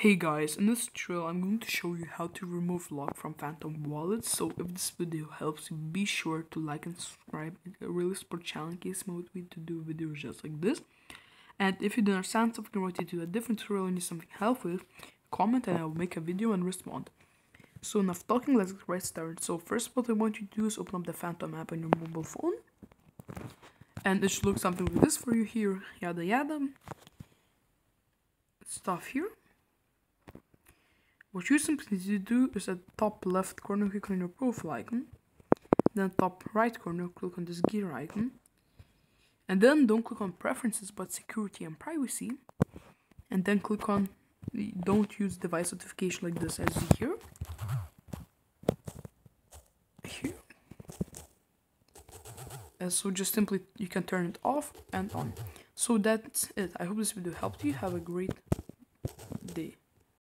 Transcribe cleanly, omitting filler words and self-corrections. Hey guys, in this tutorial I'm going to show you how to remove lock from Phantom Wallet. So if this video helps you, be sure to like and subscribe. It really support channel in case more we to do videos just like this. And if you don't understand something, want to do a different tutorial and need something helpful, comment and I'll make a video and respond. So enough talking, let's get right started. So first what I want you to do is open up the Phantom app on your mobile phone. And it should look something like this for you here, yada yada stuff here. What you simply need to do is at the top left corner click on your profile icon, then top right corner click on this gear icon, and then don't click on preferences but security and privacy, and then click on don't use device notification like this as you hear. Here. And so just simply you can turn it off and on. So that's it. I hope this video helped you. Have a great day.